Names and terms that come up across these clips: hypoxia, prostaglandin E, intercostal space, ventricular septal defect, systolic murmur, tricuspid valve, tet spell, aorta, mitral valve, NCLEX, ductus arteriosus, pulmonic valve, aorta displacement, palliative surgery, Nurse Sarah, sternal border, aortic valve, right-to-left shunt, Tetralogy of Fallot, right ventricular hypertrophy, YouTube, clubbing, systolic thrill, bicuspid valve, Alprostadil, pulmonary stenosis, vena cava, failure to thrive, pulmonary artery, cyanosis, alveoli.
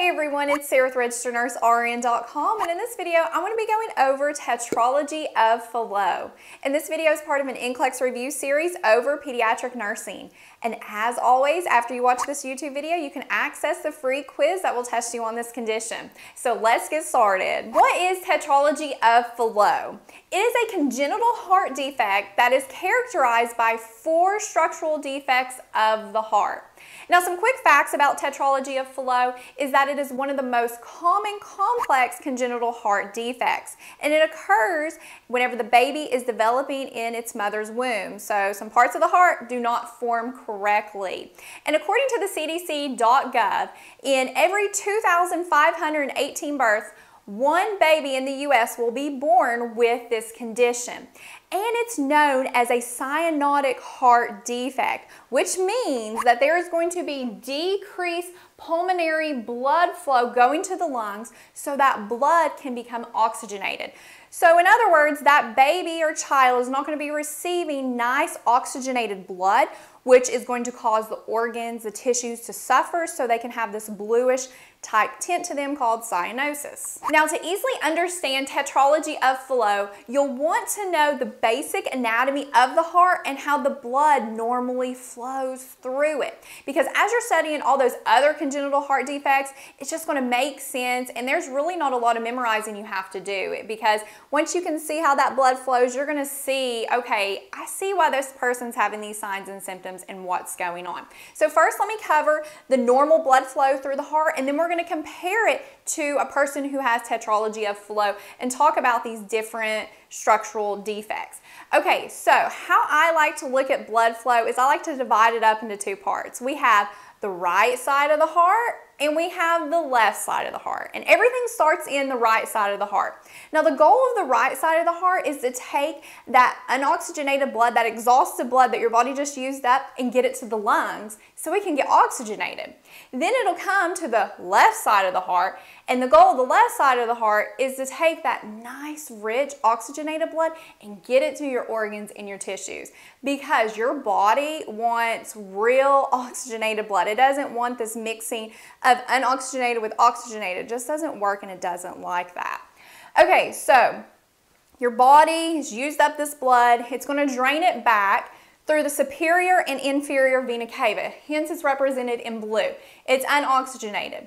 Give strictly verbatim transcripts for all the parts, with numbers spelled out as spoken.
Hey everyone, it's Sarah with Register Nurse R N dot com, and in this video I'm going to be going over Tetralogy of Fallot. And this video is part of an N C L E X review series over pediatric nursing. And as always, after you watch this YouTube video, you can access the free quiz that will test you on this condition. So let's get started. What is Tetralogy of Fallot? It is a congenital heart defect that is characterized by four structural defects of the heart. Now, some quick facts about Tetralogy of Fallot is that it is one of the most common complex congenital heart defects, and it occurs whenever the baby is developing in its mother's womb. So some parts of the heart do not form correctly. And according to the C D C dot gov, in every two thousand five hundred eighteen births, one baby in the U S will be born with this condition. And it's known as a cyanotic heart defect, which means that there is going to be decreased pulmonary blood flow going to the lungs so that blood can become oxygenated. So in other words, that baby or child is not going to be receiving nice oxygenated blood, which is going to cause the organs, the tissues to suffer, so they can have this bluish type tint to them called cyanosis. Now, to easily understand Tetralogy of Fallot, you'll want to know the basic anatomy of the heart and how the blood normally flows through it. Because as you're studying all those other congenital heart defects, it's just going to make sense, and there's really not a lot of memorizing you have to do, because once you can see how that blood flows, you're going to see, okay, I see why this person's having these signs and symptoms and what's going on. So first, let me cover the normal blood flow through the heart, and then we're going to compare it to a person who has Tetralogy of Fallot and talk about these different structural defects. Okay, so how I like to look at blood flow is I like to divide it up into two parts. We have the right side of the heart, and we have the left side of the heart, and everything starts in the right side of the heart. Now, the goal of the right side of the heart is to take that unoxygenated blood, that exhausted blood that your body just used up, and get it to the lungs so it can get oxygenated. Then it'll come to the left side of the heart, and the goal of the left side of the heart is to take that nice, rich, oxygenated blood and get it to your organs and your tissues, because your body wants real oxygenated blood. It doesn't want this mixing of unoxygenated with oxygenated. It just doesn't work, and it doesn't like that. Okay, so your body has used up this blood. It's going to drain it back through the superior and inferior vena cava. Hence, it's represented in blue. It's unoxygenated.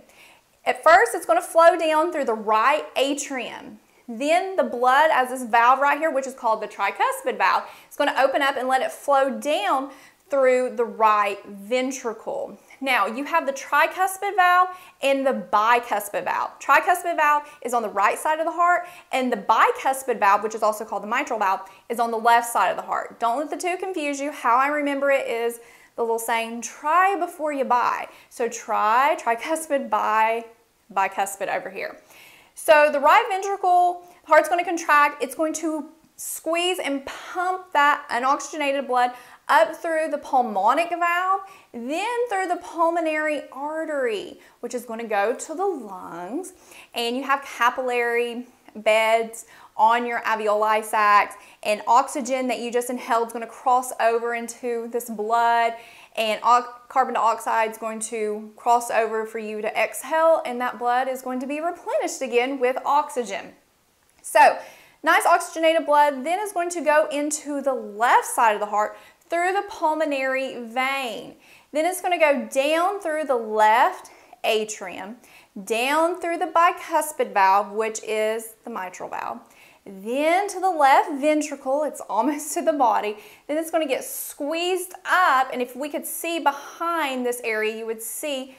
At first, it's going to flow down through the right atrium. Then the blood, as this valve right here, which is called the tricuspid valve, is going to open up and let it flow down through the right ventricle. Now, you have the tricuspid valve and the bicuspid valve. Tricuspid valve is on the right side of the heart, and the bicuspid valve, which is also called the mitral valve, is on the left side of the heart. Don't let the two confuse you. How I remember it is the little saying, try before you buy. So try, tricuspid, bi, bicuspid over here. So the right ventricle, the heart's going to contract. It's going to squeeze and pump that unoxygenated blood up through the pulmonic valve, then through the pulmonary artery, which is going to go to the lungs. And you have capillary beds on your alveoli sacs, and oxygen that you just inhaled is going to cross over into this blood, and carbon dioxide is going to cross over for you to exhale, and that blood is going to be replenished again with oxygen. So nice oxygenated blood then is going to go into the left side of the heart through the pulmonary vein. Then it's going to go down through the left atrium, down through the bicuspid valve, which is the mitral valve, then to the left ventricle. It's almost to the body. Then it's going to get squeezed up, and if we could see behind this area, you would see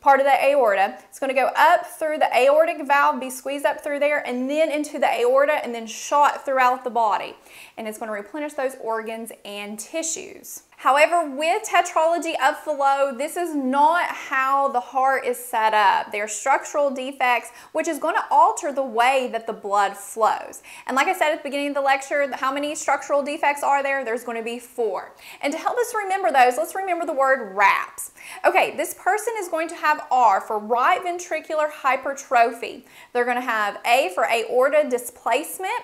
part of the aorta. It's going to go up through the aortic valve, be squeezed up through there, and then into the aorta, and then shot throughout the body. And it's going to replenish those organs and tissues. However, with Tetralogy of Fallot, this is not how the heart is set up. There are structural defects, which is going to alter the way that the blood flows. And like I said at the beginning of the lecture, how many structural defects are there? There's going to be four. And to help us remember those, let's remember the word RAPS. Okay, this person is going to have R for right ventricular hypertrophy. They're going to have A for aorta displacement,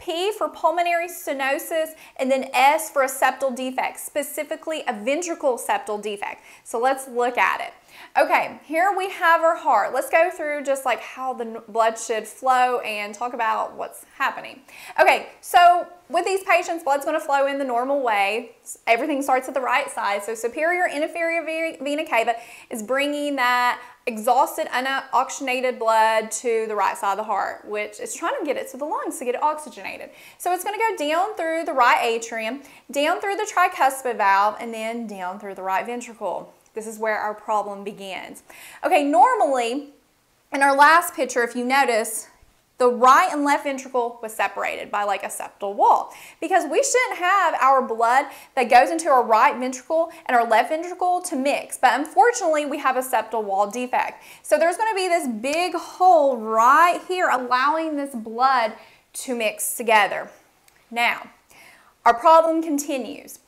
P for pulmonary stenosis, and then S for a septal defect, specifically a ventricle septal defect. So let's look at it. Okay, here we have our heart. Let's go through just like how the blood should flow and talk about what's happening. Okay, so with these patients, blood's going to flow in the normal way. Everything starts at the right side. So superior and inferior vena cava is bringing that exhausted, unoxygenated blood to the right side of the heart, which is trying to get it to the lungs to get it oxygenated. So it's going to go down through the right atrium, down through the tricuspid valve, and then down through the right ventricle. This is where our problem begins. Okay, normally, in our last picture, if you notice, the right and left ventricle was separated by like a septal wall, because we shouldn't have our blood that goes into our right ventricle and our left ventricle to mix. But unfortunately, we have a septal wall defect. So there's going to be this big hole right here allowing this blood to mix together. Now, our problem continues.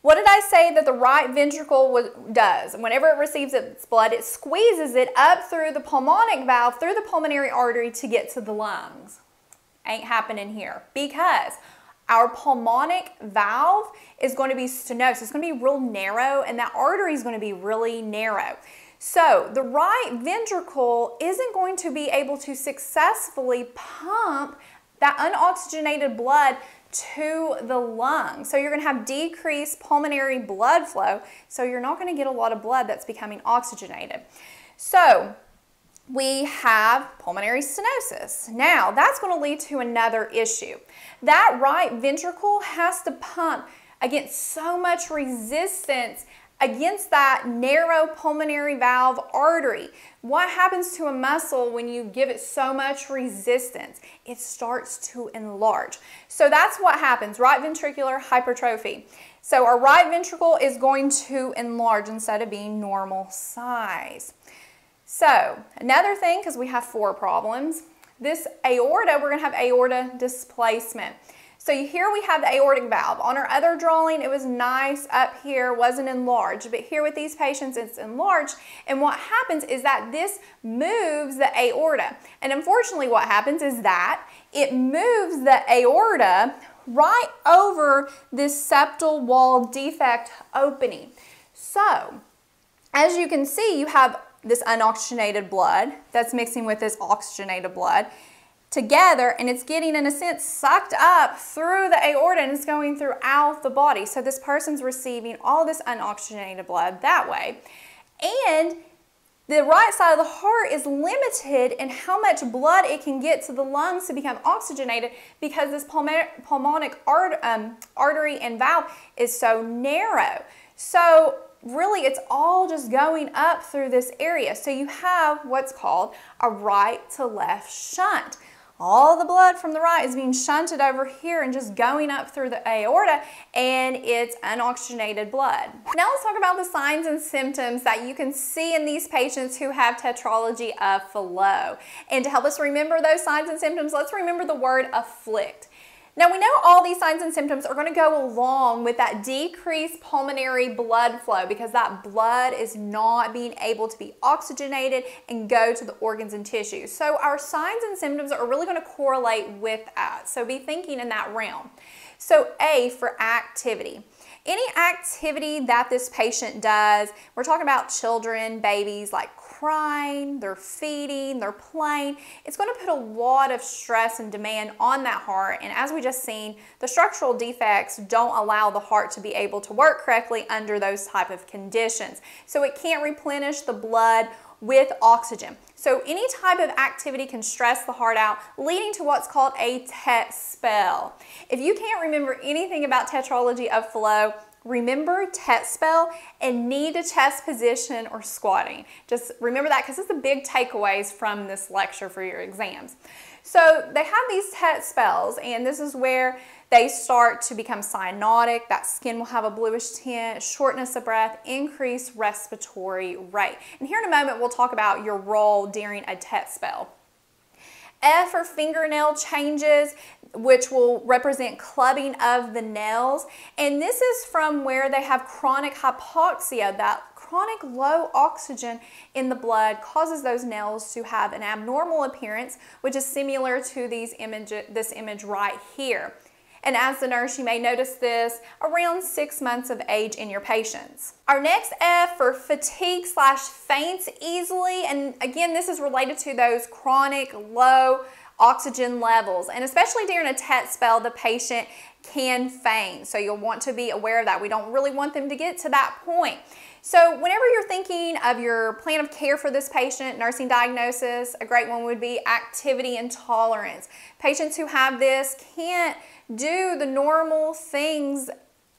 What did I say that the right ventricle does? Whenever it receives its blood, it squeezes it up through the pulmonic valve, through the pulmonary artery to get to the lungs. Ain't happening here, because our pulmonic valve is going to be stenosed. It's going to be real narrow, and that artery is going to be really narrow. So the right ventricle isn't going to be able to successfully pump that unoxygenated blood to the lung. So you're going to have decreased pulmonary blood flow, so you're not going to get a lot of blood that's becoming oxygenated. So we have pulmonary stenosis. Now that's going to lead to another issue. That right ventricle has to pump against so much resistance against that narrow pulmonary valve artery. What happens to a muscle when you give it so much resistance? It starts to enlarge. So that's what happens, right ventricular hypertrophy. So our right ventricle is going to enlarge instead of being normal size. So another thing, because we have four problems, this aorta, we're gonna have aorta displacement. So here we have the aortic valve. On our other drawing, it was nice up here, wasn't enlarged, but here with these patients, it's enlarged. And what happens is that this moves the aorta. And unfortunately, what happens is that it moves the aorta right over this septal wall defect opening. So as you can see, you have this unoxygenated blood that's mixing with this oxygenated blood together, and it's getting, in a sense, sucked up through the aorta, and it's going throughout the body. So this person's receiving all this unoxygenated blood that way. And the right side of the heart is limited in how much blood it can get to the lungs to become oxygenated, because this pulmonic art, um, artery and valve is so narrow. So really, it's all just going up through this area. So you have what's called a right-to-left shunt. All the blood from the right is being shunted over here and just going up through the aorta, and it's unoxygenated blood. Now let's talk about the signs and symptoms that you can see in these patients who have tetralogy of Fallot. And to help us remember those signs and symptoms, let's remember the word afflict. Now we know all these signs and symptoms are going to go along with that decreased pulmonary blood flow, because that blood is not being able to be oxygenated and go to the organs and tissues. So our signs and symptoms are really going to correlate with that. So be thinking in that realm. So A for activity. Any activity that this patient does, we're talking about children, babies, like crying, they're feeding, they're playing, it's going to put a lot of stress and demand on that heart. And as we just seen, the structural defects don't allow the heart to be able to work correctly under those type of conditions. So it can't replenish the blood with oxygen. So any type of activity can stress the heart out, leading to what's called a tet spell. If you can't remember anything about tetralogy of Fallot, remember tet spell and knee to chest position or squatting. Just remember that, because it's the big takeaways from this lecture for your exams. So they have these tet spells, and this is where they start to become cyanotic. That skin will have a bluish tint, shortness of breath, increased respiratory rate. And here in a moment, we'll talk about your role during a tet spell. F for fingernail changes, which will represent clubbing of the nails. And this is from where they have chronic hypoxia, that chronic low oxygen in the blood causes those nails to have an abnormal appearance, which is similar to these image, this image right here. And as the nurse, you may notice this around six months of age in your patients. Our next F for fatigue slash faints easily. And again, this is related to those chronic low oxygen levels. And especially during a tet spell, the patient can faint. So you'll want to be aware of that. We don't really want them to get to that point. So whenever you're thinking of your plan of care for this patient, nursing diagnosis, a great one would be activity intolerance. Patients who have this can't do the normal things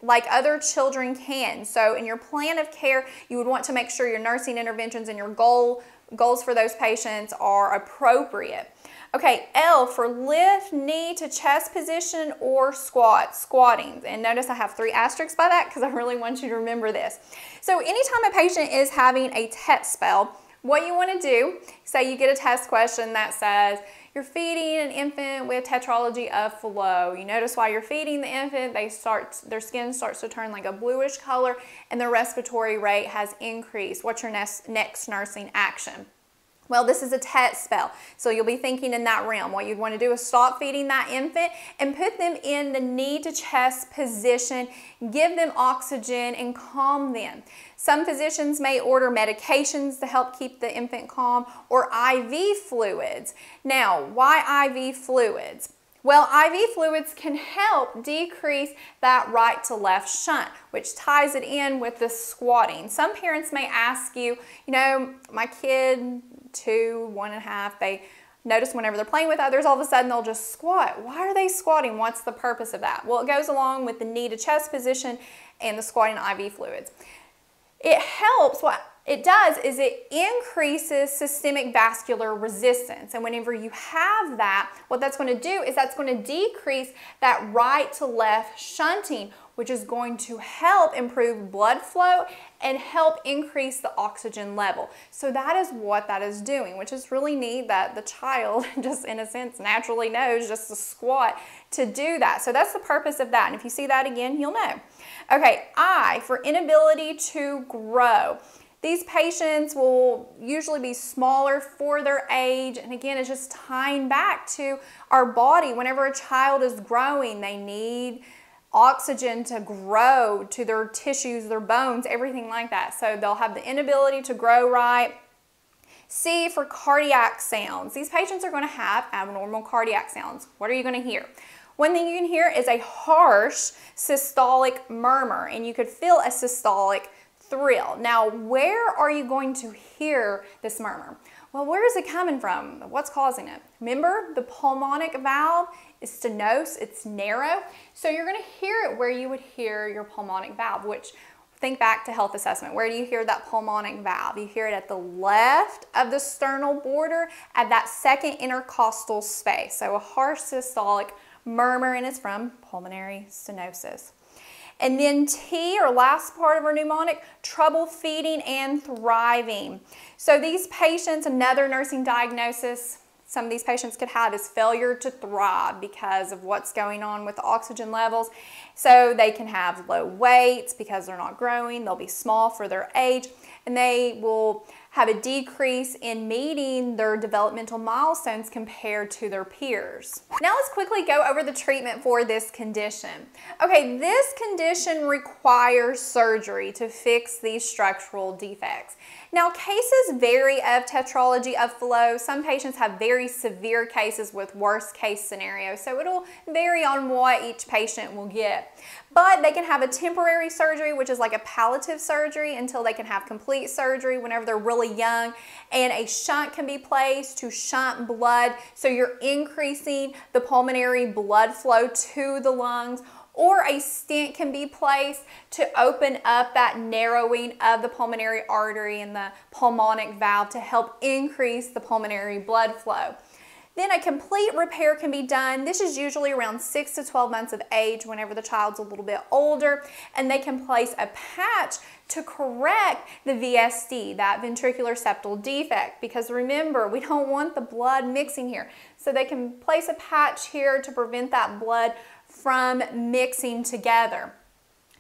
like other children can. So in your plan of care, you would want to make sure your nursing interventions and your goal, goals for those patients are appropriate. Okay, L for lift knee to chest position or squat, squatting. And notice I have three asterisks by that because I really want you to remember this. So anytime a patient is having a tet spell, what you want to do, say you get a test question that says, you're feeding an infant with tetralogy of Fallot. You notice while you're feeding the infant, they start, their skin starts to turn like a bluish color and their respiratory rate has increased. What's your next, next nursing action? Well, this is a tet spell, so you'll be thinking in that realm. What you'd want to do is stop feeding that infant and put them in the knee to chest position, give them oxygen and calm them. Some physicians may order medications to help keep the infant calm or I V fluids. Now, why I V fluids? Well, I V fluids can help decrease that right-to-left shunt, which ties it in with the squatting. Some parents may ask you, you know, my kid, two, one and a half, they notice whenever they're playing with others, all of a sudden they'll just squat. Why are they squatting? What's the purpose of that? Well, it goes along with the knee to chest position and the squatting I V fluids. It helps. What it does is it increases systemic vascular resistance. And whenever you have that, what that's going to do is that's going to decrease that right to left shunting, which is going to help improve blood flow and help increase the oxygen level. So that is what that is doing, which is really neat that the child just in a sense naturally knows just to squat to do that. So that's the purpose of that. And if you see that again, you'll know. Okay, I for inability to grow. These patients will usually be smaller for their age. And again, it's just tying back to our body. Whenever a child is growing, they need oxygen to grow to their tissues, their bones, everything like that. So they'll have the inability to grow right. C for cardiac sounds. These patients are going to have abnormal cardiac sounds. What are you going to hear? One thing you can hear is a harsh systolic murmur, and you could feel a systolic thrill. Now, where are you going to hear this murmur? Well, where is it coming from? What's causing it? Remember, the pulmonic valve is stenosed, it's narrow. So you're going to hear it where you would hear your pulmonic valve, which think back to health assessment. Where do you hear that pulmonic valve? You hear it at the left of the sternal border at that second intercostal space. So a harsh systolic murmur, and it's from pulmonary stenosis. And then T, or last part of our mnemonic, trouble feeding and thriving. So these patients, another nursing diagnosis some of these patients could have is failure to thrive because of what's going on with the oxygen levels. So they can have low weights because they're not growing, they'll be small for their age, and they will have a decrease in meeting their developmental milestones compared to their peers. Now let's quickly go over the treatment for this condition. Okay, this condition requires surgery to fix these structural defects. Now cases vary of tetralogy of Fallot. Some patients have very severe cases with worst case scenario, so it'll vary on what each patient will get. But they can have a temporary surgery, which is like a palliative surgery, until they can have complete surgery whenever they're really young. And a shunt can be placed to shunt blood, so you're increasing the pulmonary blood flow to the lungs. Or a stent can be placed to open up that narrowing of the pulmonary artery and the pulmonic valve to help increase the pulmonary blood flow. Then a complete repair can be done. This is usually around six to twelve months of age whenever the child's a little bit older, and they can place a patch to correct the V S D, that ventricular septal defect, because remember, we don't want the blood mixing here. So they can place a patch here to prevent that blood from mixing together.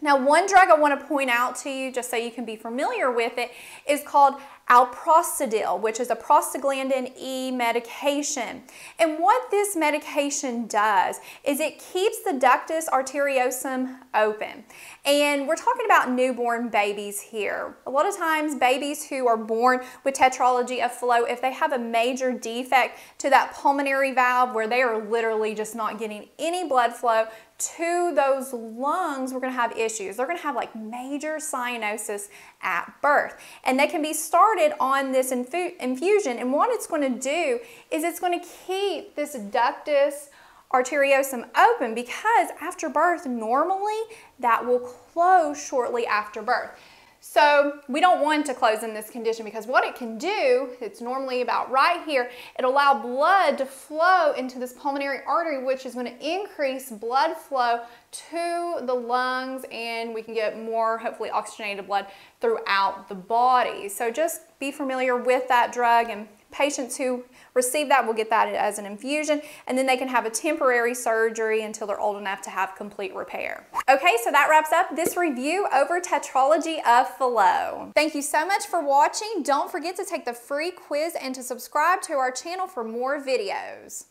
Now, one drug I want to point out to you, just so you can be familiar with it, is called Alprostadil, which is a prostaglandin E medication. And what this medication does is it keeps the ductus arteriosus open. And we're talking about newborn babies here. A lot of times, babies who are born with tetralogy of Fallot, if they have a major defect to that pulmonary valve where they are literally just not getting any blood flow to those lungs, we're going to have issues. They're going to have like major cyanosis at birth. And they can be started on this infu infusion. And what it's going to do is it's going to keep this ductus arteriosum open, because after birth, normally that will close shortly after birth. So we don't want to close in this condition, because what it can do, it's normally about right here, it'll allow blood to flow into this pulmonary artery, which is going to increase blood flow to the lungs, and we can get more, hopefully, oxygenated blood throughout the body. So just be familiar with that drug, and patients who receive that will get that as an infusion, and then they can have a temporary surgery until they're old enough to have complete repair. Okay, so that wraps up this review over Tetralogy of Fallot. Thank you so much for watching. Don't forget to take the free quiz and to subscribe to our channel for more videos.